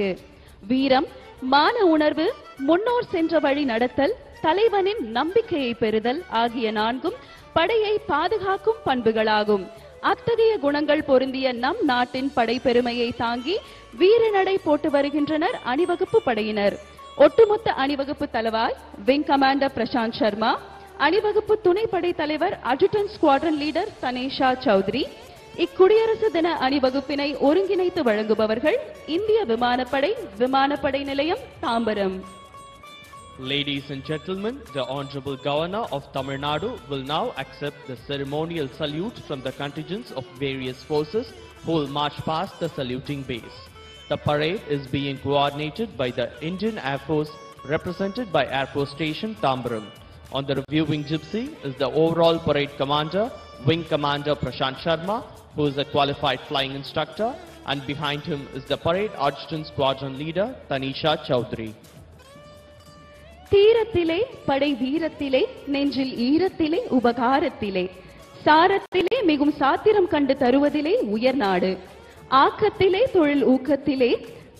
இருக்கு. வீரம், மான உணர்வு, முன்னோர் சென்ற வழி நடத்தல், தலைவனின் நம்பிக்கையை பெறுதல் ஆகிய நான்கும் படையை பாதுகாக்கும் பண்புகளாகும். அத்தகைய குணங்கள் பொருந்திய நம் நாட்டின் படை பெருமையை தாங்கி வீரநடை போட்டு வருகின்றனர் அணிவகுப்பு படையினர். ஒட்டுமொத்த அணிவகுப்பு தலைவாய் விங் கமாண்டர் பிரசாந்த் சர்மா, அணிவகுப்பு துணைப்படை தலைவர் adjutant squadron leader Tanisha Chaudhary. இக்குடியரசு தின அணிவகுப்பினை ஒருங்கிணைத்து வழங்குபவர்கள் இந்திய விமானப்படை, விமானப்படை நிலையம் Tambaram. Ladies and gentlemen, the Honorable Governor of Tamil Nadu will now accept the ceremonial salute from the contingents of various forces who will march past the saluting base. The parade is being coordinated by the Indian Air Force, represented by Air Force Station Tambaram. On the reviewing gypsy is the overall parade commander, Wing Commander Prashant Sharma, who is a qualified flying instructor, and behind him is the Parade Adjutant Squadron Leader Tanisha Chaudhary. தீரத்திலே படை வீரத்திலே நெஞ்சில் ஈரத்திலே உபகாரத்திலே சாரத்திலே மிகும் சாத்திரம் கண்டு தருவதிலே உயர்நாடு ஆக்கத்திலே தொழில் ஊக்கத்திலே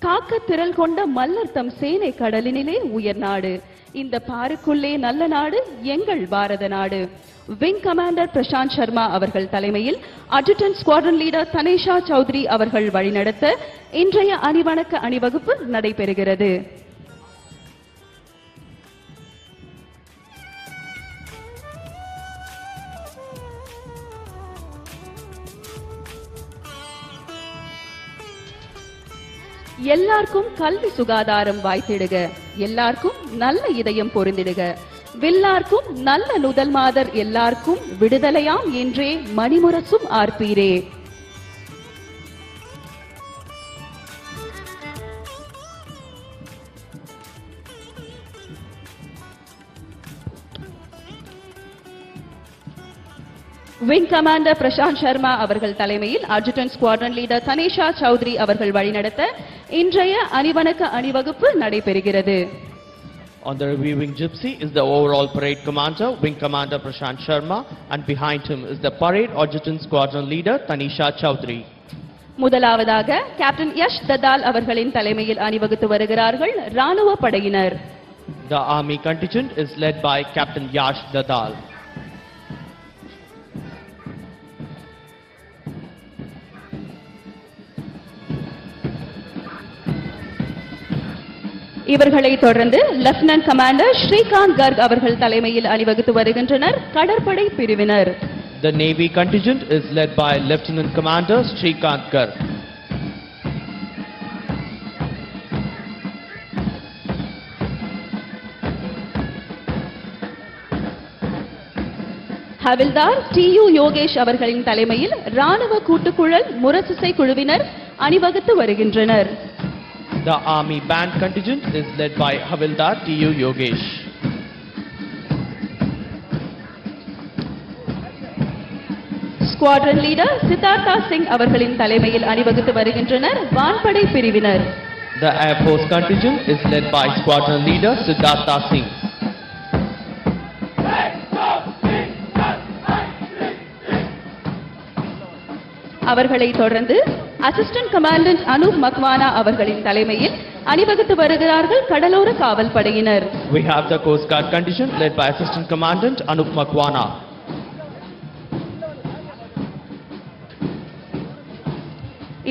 காக்க திரள் கொண்ட மல்லர்த்தம் சேனை கடலினிலே உயர்நாடு. இந்த பாருக்குள்ளே நல்ல நாடு எங்கள் பாரத நாடு. விங் கமாண்டர் பிரசாந்த் சர்மா அவர்கள் தலைமையில் adjutant squadron leader Tanisha Chaudhary அவர்கள் வழிநடத்த இன்றைய அணிவணக்க அணிவகுப்பு நடைபெறுகிறது. எல்லாருக்கும் கல்வி சுகாதாரம் வாய்த்திடுக, எல்லாருக்கும் நல்ல இதயம் பொருந்திடுக, வில்லார்க்கும் நல்ல நுதல் மாதர் எல்லாருக்கும் விடுதலையாம் என்றே மணிமுரசும் ஆர்ப்பீரே. விங் கமாண்டர் பிரசாந்த் சர்மா அவர்கள் தலைமையில் adjutant squadron leader Tanisha Chaudhary அவர்கள் வழிநடத்த இன்றைய அணிவணக்க அணிவகுப்பு நடைபெறுகிறது. On the reviewing gypsy is the overall parade commander, Wing Commander Prashant Sharma, and behind him is the parade adjutant squadron leader Tanisha Chaudhary. முதலாவதாக கேப்டன் யஷ் தடால் அவர்களின் தலைமையில் அணிவகுத்து வருகிறார்கள் ராணுவ படையினர். The army contingent is led by Captain Yash Dadal. இவர்களை தொடர்ந்து lieutenant commander Srikanth Garg அவர்கள் தலைமையில் அணிவகுத்து வருகின்றனர் கடற்படை பிரிவினர். The Navy contingent is led by Lieutenant Commander Srikant Garg. Havildar T.U. Yogesh அவர்களின் தலைமையில் ராணுவ கூட்டுக்குழல் முரசிசை குழுவினர் அணிவகுத்து வருகின்றனர். The Army Band contingent is led by Havildar T.U. Yogesh. Squadron Leader Siddhartha Singh avargalin thalaimayil anivagithu varugindranar vaanpadai pirivinar. The Air Force contingent is led by Squadron Leader Siddhartha Singh. அவர்களை தொடர்ந்து assistant commandant அனுப் மக்வானா அவர்களின் தலைமையில் அணிவகுத்து வருகிறார்கள் கடலோர காவல் படையினர். We have the Coast Guard contingent led by Assistant Commandant Anup Makwana.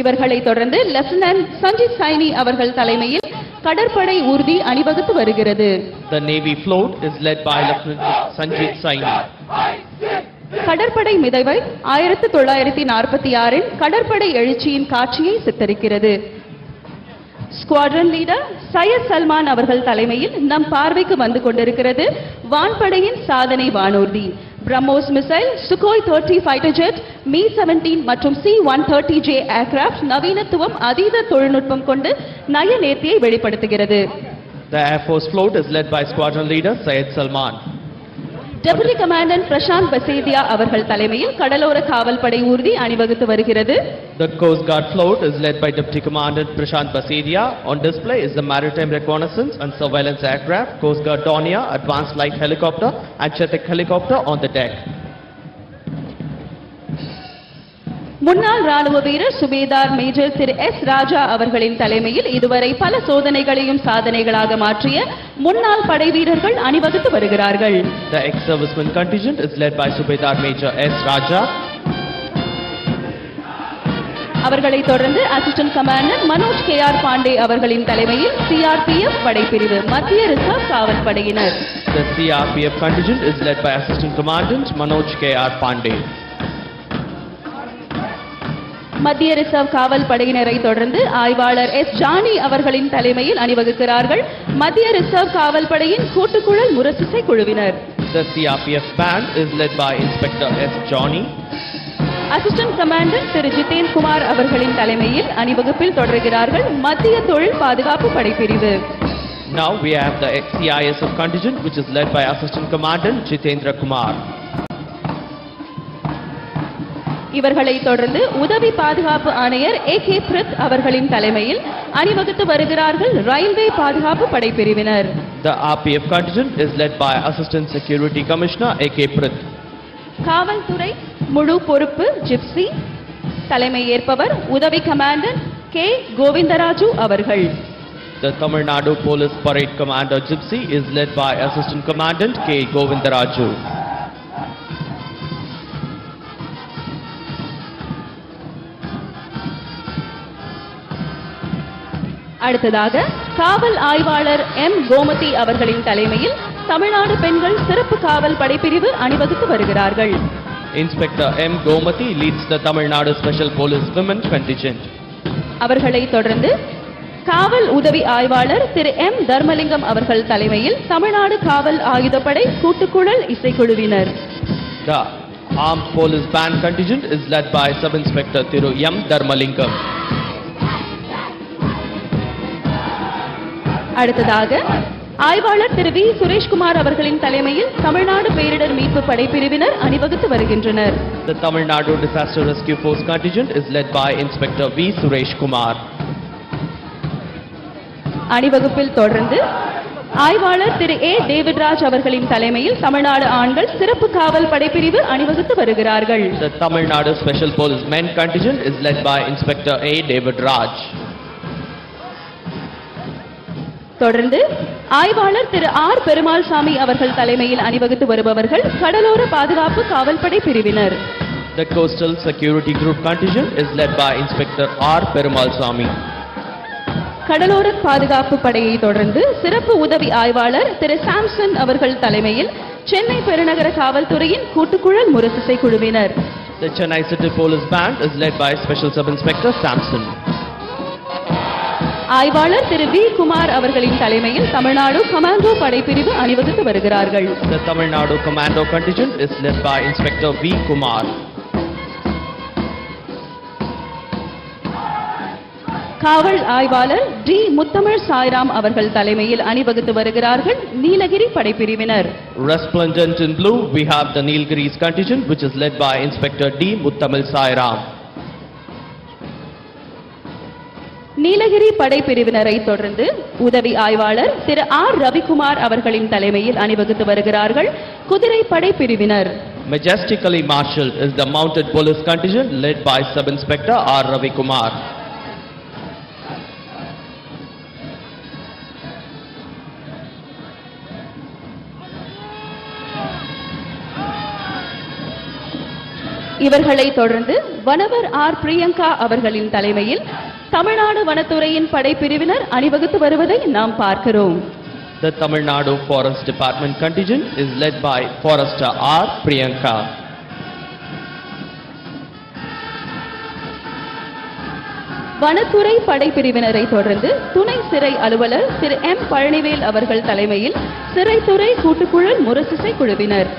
இவர்களை தொடர்ந்து லெப்டினன்ட் சஞ்சித் சைனி அவர்கள் தலைமையில் கடற்படை ஊர்தி அணிவகுத்து வருகிறது. The Navy float is led by Lieutenant Sanjit Saini. கடற்படை மிதவை 1946 கடற்படை எழுச்சியின் காட்சியை சித்தரிக்கிறது. ஸ்குவாட்ரன் லீடர் சையத் சல்மான் அவர்கள் தலைமையில் நம் பார்வைக்கு வந்து கொண்டிருக்கிறது வான்படையின் சாதனை வானூர்தி BrahMos missile, Sukhoi 30 fighter jet, Mi 17 மற்றும் சி 130J ஏர்கிராப்ட் நவீனத்துவம் அதீத தொழில்நுட்பம் கொண்டு நய நேர்த்தியை வெளிப்படுத்துகிறது. The Air Force float is led by Squadron Leader Syed Salman. Deputy Commandant Prashant Basidia அவர்கள் தலைமையில் கடலோர காவல் படை ஊர்தி அணிவகுத்து வருகிறது. The Coast Guard float is led by Deputy Commandant Prashant Basidia. On display is the maritime reconnaissance and surveillance aircraft, Coast Guard Dornier, advanced light helicopter and Chetak helicopter on the deck. முன்னாள் ராணுவ வீரர் சுபேதார் major திரு S ராஜா அவர்களின் தலைமையில் இதுவரை பல சோதனைகளையும் சாதனைகளாக மாற்றிய முன்னாள் படைவீரர்கள் அணிவகுத்து வருகிறார்கள். The ex-servicemen contingent is led by Subedar Major S Raja. அவர்களை தொடர்ந்து assistant commander Manoj KR Pandey அவர்களின் தலைமையில் CRPF படைப்பிரிவு மத்திய ரிசர்வ் காவல் படையினர். The CRPF contingent is led by Assistant Commandant Manoj K.R. Pandey. மத்திய ரிசர்வ் காவல் படையினரை தொடர்ந்து ஆய்வாளர் எஸ் ஜானி அவர்களின் தலைமையில் அணிவகுக்கிறார்கள் மத்திய ரிசர்வ் காவல் படையின் கூட்டுக்குழல் முரசிசை குழுவினர். The CRPF band is led by Inspector S Johnny. Assistant commander திரு ஜிதேன் குமார் அவர்களின் தலைமையில் அணிவகுப்பில் தொடர்கிறார்கள் மத்திய தொழில் பாதுகாப்பு படைப்பிரிவு. Now we have the CISF contingent which is led by Assistant Commandant Jitendra Kumar. இவர்களை தொடர்ந்து உதவி பாதுகாப்பு ஆணையர் ஏகே பிரத் அவர்களின் தலைமையில் அணிவகுத்து வருகிறார்கள் ரயில்வே பாதுகாப்பு படைப்பிரிவினர். The RPF contingent is led by Assistant Security Commissioner A.K. Prith. காவல்துறை முழு பொறுப்பு ஜிப்சி தலைமை ஏற்பவர் உதவி கமாண்டர் கே கோவிந்தராஜு அவர்கள். The Tamil Nadu Police Parade Commander Gypsy is led by Assistant Commandant K. Govindaraju. அடுத்ததாக காவல் ஆய்வாளர் M. கோமதி அவர்களின் தலைமையில் தமிழ்நாடு பெண்கள் சிறப்பு காவல் படைப்பிரிவு அணிவகுத்து வருகிறார்கள். Inspector M. Gomathi leads the Tamil Nadu Special Police Women Contingent. அவர்களை தொடர்ந்து காவல் உதவி ஆய்வாளர் திரு எம் தர்மலிங்கம் அவர்கள் தலைமையில் தமிழ்நாடு காவல் ஆயுதப்படை கூட்டுக்குழல் இசைக்குழுவினர். The Armed Police Band Contingent is led by Sub Inspector திரு எம் தர்மலிங்கம். அடுத்ததாக ஆய்வாளர் திரு வி சுரேஷ்குமார் அவர்களின் தலைமையில் தமிழ்நாடு பேரிடர் மீட்பு படைப்பிரிவினர் அணிவகுத்து வருகின்றனர். The Tamil Nadu Disaster Rescue Force Contingent is led by Inspector V. Sureshkumar. அணிவகுப்பில் தொடர்ந்து ஆய்வாளர் திரு ஏ தேவிட்ராஜ் அவர்களின் தலைமையில் தமிழ்நாடு ஆண்கள் சிறப்பு காவல் படைப்பிரிவு அணிவகுத்து வருகிறார்கள். The Tamil Nadu Special Police Men Contingent is led by Inspector A. Davidraj. தொடர்ந்து ஆய்வாளர் திரு ஆர் பெருமாள்சாமி அவர்கள் தலைமையில் அணிவகுத்து வருபவர்கள் கடலோர பாதுகாப்பு காவல் படை பிரிவினர். The Coastal Security Group Contingent is led by Inspector R. Perumalsamy. கடலோர பாதுகாப்பு படையை தொடர்ந்து சிறப்பு உதவி ஆய்வாளர் திரு சாம்சன் அவர்கள் தலைமையில் சென்னை பெருநகர காவல்துறையின் கூட்டுக்குழல் முரசிசை குழுவினர். The Chennai City Police Band is led by Special Sub Inspector Samson. ஆய்வாளர் திரு வி குமார் அவர்களின் தலைமையில் தமிழ்நாடு கமாண்டோ படைப்பிரிவு அணிவகுத்து வருகிறார்கள். The Tamil Nadu Commando Contingent is led by Inspector V. Kumar. காவல் ஆய்வாளர் டி முத்தமிழ் சாய்ராம் அவர்கள் தலைமையில் அணிவகுத்து வருகிறார்கள் Nilgiri படைப்பிரிவினர். Resplendent in blue we have the Nilgiris contingent which is led by Inspector D. Muttamil Sairam. Nilgiri படைப்பிரிவினரை தொடர்ந்து உதவி ஆய்வாளர் திரு ஆர் ரவிக்குமார் அவர்களின் தலைமையில் அணிவகுத்து வருகிறார்கள் குதிரை படைப்பிரிவினர். Majestically marshaled is the Mounted Police Contingent led by Sub Inspector R. Ravikumar. இவர்களை தொடர்ந்து வனவர் ஆர் பிரியங்கா அவர்களின் தலைமையில் தமிழ்நாடு வனத்துறையின் படைப்பிரிவினர் அணிவகுத்து வருவதை நாம் பார்க்கிறோம். The Tamil Nadu Forest Department Contingent is led by Forester R. Priyanka. வனத்துறை படைப்பிரிவினரை தொடர்ந்து துணை சிறை அலுவலர் திரு எம் பழனிவேல் அவர்கள் தலைமையில் சிறைத்துறை கூட்டுக்குழல் முரசிசை குழுவினர்.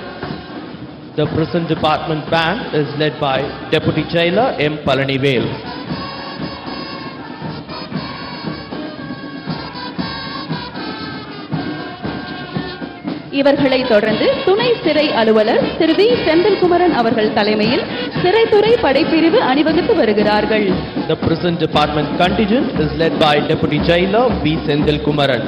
The prison department band is led by Deputy Jailer M. Palanivel. இவர்களை தொடர்ந்து துணை சிறை அலுவலர் திரு வி செந்தில்குமரன் அவர்கள் தலைமையில் சிறைத்துறை படைப்பிரிவு அணிவகுத்து வருகிறார்கள். The prison department contingent is led by Deputy Jailer V. Sendilkumaran.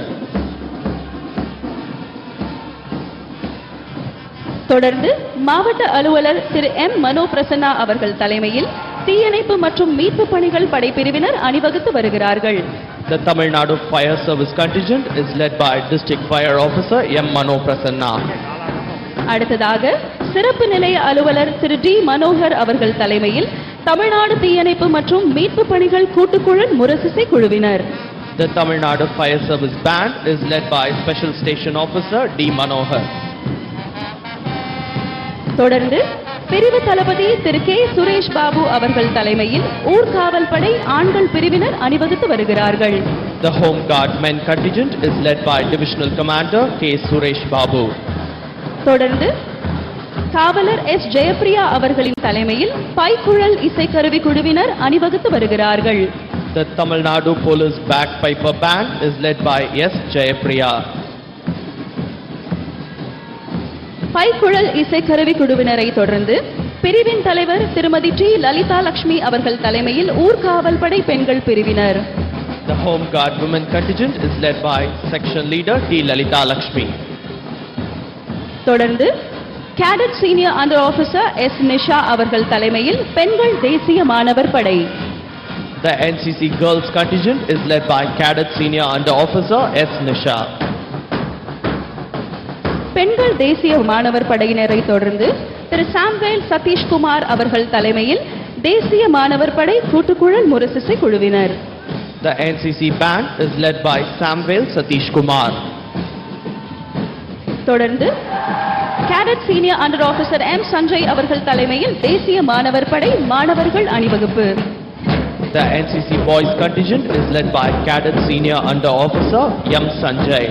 தொடர்ந்து மாவட்ட அலுவலர் திரு எம் மனோ பிரசன்னா அவர்கள் தலைமையில் தீயணைப்பு மற்றும் மீட்பு பணிகள் படைப்பிரிவினர் அணிவகுத்து வருகிறார்கள். The Tamil Nadu Fire Service contingent is led by District Fire Officer M. Mano Prasanna. அடுத்ததாக சிறப்பு நிலைய அலுவலர் திரு டி மனோகர் அவர்கள் தலைமையில் தமிழ்நாடு தீயணைப்பு மற்றும் மீட்பு பணிகள் கூட்டுக்குழு முரசிசை குழுவினர். The Tamil Nadu Fire Service Band is led by Special Station Officer D. Manohar. தொடர்ந்து பிரிவு தளபதி திரு கே சுரேஷ் பாபு அவர்கள் தலைமையில் ஊர்காவல் படை ஆண்கள் பிரிவினர் அணிவகுத்து வருகிறார்கள். The Home Guard Men contingent is led by Divisional Commander K. Suresh Babu. தொடர்ந்து காவலர் எஸ் ஜெயப்பிரியா அவர்களின் தலைமையில் பைக்குழல் இசைக்கருவி குழுவினர் அணிவகுத்து வருகிறார்கள். The Tamil Nadu Police Bagpiper Band is led by S Jayapriya. பைக்குழல் இசைக்கருவி குழுவினரை தொடர்ந்து பிரிவின் தலைவர் திருமதி டி லலிதா லட்சுமி அவர்கள் தலைமையில் ஊர்காவல் படை பெண்கள் பிரிவினர். The Home Guard Women contingent is led by Section Leader T Lalitha Lakshmi. தொடர்ந்து Cadet Senior Under Officer S Nisha அவர்கள் தலைமையில் பெண்கள் தேசிய மாணவர் படை. The NCC Girls Contingent is led by Cadet Senior Under Officer S Nisha. பெண்கள் தேசிய மாணவர் படையினரை தொடர்ந்து திரு சாம்வேல் சதீஷ் குமார் அவர்கள் தலைமையில் தேசிய மாணவர் படை கூட்டுக்குழல் முரசிசை குழுவினர். The NCC Band is led by Samvel Satish Kumar. தொடர்ந்து Cadet Senior Under Officer M. Sanjay அவர்கள் தலைமையில் தேசிய மாணவர் படை மாணவர்கள் அணிவகுப்பு. The NCC Boys Contingent is led by Cadet Senior Under Officer M. Sanjay.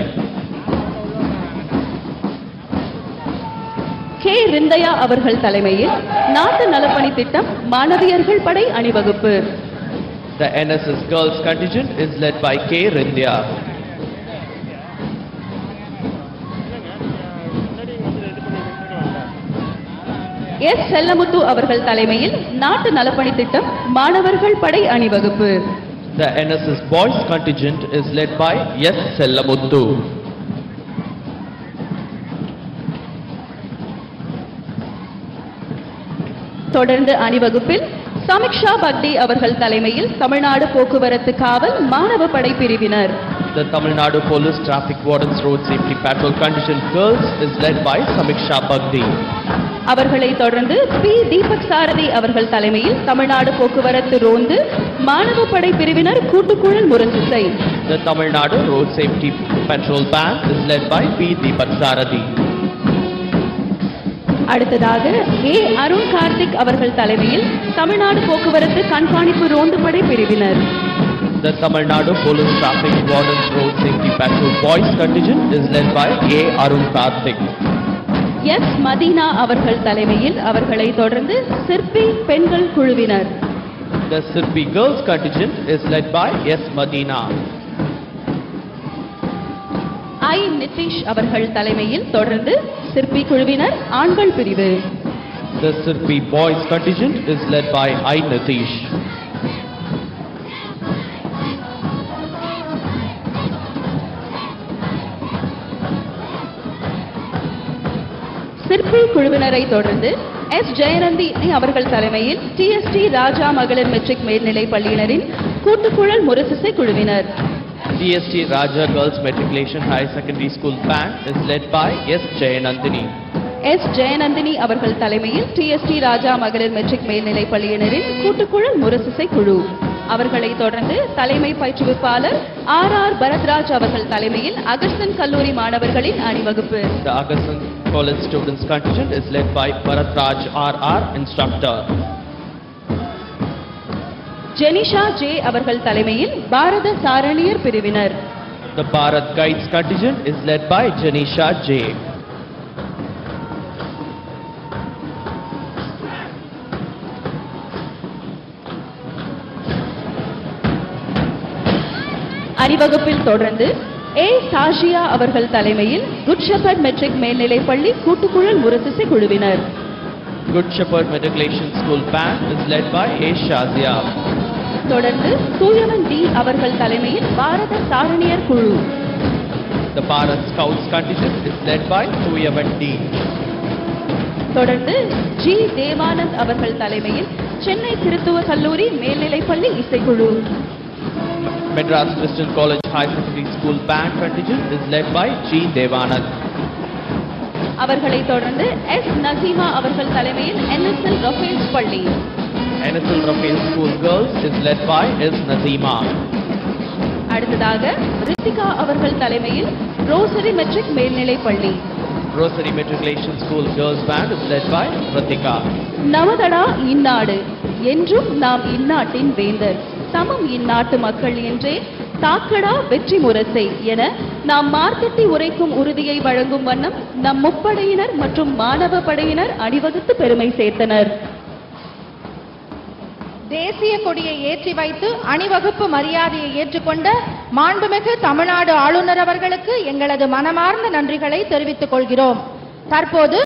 K. Rindya அவர்கள் தலைமையில் நாட்டு நலப்பணி திட்டம் மாணவியர்கள் படை அணிவகுப்பு. The N.S.S. Girls Contingent is led by K. Rindya. S Sellamuthu அவர்கள் தலைமையில் நாட்டு நலப்பணி திட்டம் மாணவர்கள் படை அணிவகுப்பு. The NSS Boys Contingent is led by S Sellamuthu. தொடர்ந்து அணிவகுப்பில் சமிக்ஷா பக்தி அவர்கள் தலைமையில் தமிழ்நாடு போக்குவரத்து காவல் மாணவ படை பிரிவினர். The Tamil Nadu Police Traffic Wardens Road Safety Patrol Contingent Girls is led by Samiksha Bagdi. அவர்களை தொடர்ந்து பி தீபக் சாரதி அவர்கள் தலைமையில் தமிழ்நாடு போக்குவரத்து ரோந்து மாணவ படை பிரிவினர் கூட்டுக்குழல் முரசிசை. The Tamil Nadu Road Safety Patrol Band is led by P Deepak Sarathi. அடுத்ததாக A அருண் கார்த்திக் அவர்கள் தலைமையில் தமிழ்நாடு போக்குவரத்து கண்காணிப்பு ரோந்து படை பிரிவினர். The Tamil Nadu Police Traffic Wardens Road Safety Patrol Boys Contingent is led by A Arun Karthik. S Madina அவர்கள் தலைமையில் அவர்களை தொடர்ந்து சிற்பி பெண்கள் குழுவினர். The Sirpi Girls Contingent is led by S Madina. I Nitish அவர்கள் தலைமையில் தொடர்ந்து சிற்பி குழுவினர் ஆண்கள் பிரிவு. The Sirpi Boys Contingent is led by I Nitish. சிற்பி குழுவினரை தொடர்ந்து எஸ் ஜெயநந்தி அவர்கள் தலைமையில் TST ராஜா மகளிர் மெட்ரிக் மேல்நிலைப் பள்ளியினரின் கூட்டுக்குழல் முரசிசை குழுவினர். TST Raja Girls Matriculation High Secondary School Band is led by S Jayanandini. S Jayanandini அவர்கள் தலைமையில் TST ராஜா மகளிர் மெட்ரிக் மேல்நிலைப் பள்ளியினரின் கூட்டுக்குழல் முரசிசை குழு. அவர்களை தொடர்ந்து தலைமை பயிற்றுவிப்பாளர் R.R. பரத்ராஜ் அவர்கள் தலைமையில் அகஸ்தன் கல்லூரி மாணவர்களின் அணிவகுப்பு. The Augustan College Students Contingent is led by Bharatraj R.R. Instructor. Janisha J. அவர்கள் தலைமையில் பாரத சாரணியர் பிரிவினர். The Bharat Guides Contingent is led by Janisha J. அணிவகுப்பில் தொடர்ந்து ஏ சாஷியா அவர்கள் தலைமையில் குட் ஷெப்பர்ட் மெட்ரிக் மேல்நிலைப் பள்ளி கூட்டுக்குழல் முரசிசை குழுவினர். Good shepherd matriculation school band is led by A Shazia. தொடர்ந்து தூயவன் டி அவர்கள் தலைமையில் பாரத சாரணியர் குழு. The Bharat Scouts Contingent is led by Thooyavan D. தொடர்ந்து ஜி தேவானந்த் அவர்கள் தலைமையில் சென்னை திருத்துவ கல்லூரி மேல்நிலைப்பள்ளி இசைக்குழு. Madras Christian College High Secondary School band contingent is led by G Devanath. அவர்களை தொடர்ந்து எஸ் நசீமா அவர்கள் தலைமையில் NSL ரஃபேல்ஸ் பள்ளி. NSL Rafael School girls is led by S Nisha. அடுத்ததாக ரித்திகா அவர்கள் தலைமையில் ரோசரி மெட்ரிக் மேல்நிலைப்பள்ளி. Rosary Matriculation School girls band is led by Rithika. Navadada Innadu Endrum Nam Innattin Vendar Tamam Innattu Makkal Endre Takkada Vetri Murasai Ena Nam Marketti Uraikkum Urudhiyai Vazhangum Vannam Nam Muppadayinar Matrum Manava Padayinar Anivaguthu Perumai Serthanar. தேசிய கொடியை ஏற்றி வைத்து அணிவகுப்பு மரியாதையை ஏற்றுக்கொண்ட மாண்புமிகு தமிழ்நாடு ஆளுநர் அவர்களுக்கு எங்களது மனமார்ந்த நன்றிகளை தெரிவித்துக் கொள்கிறோம். தற்போது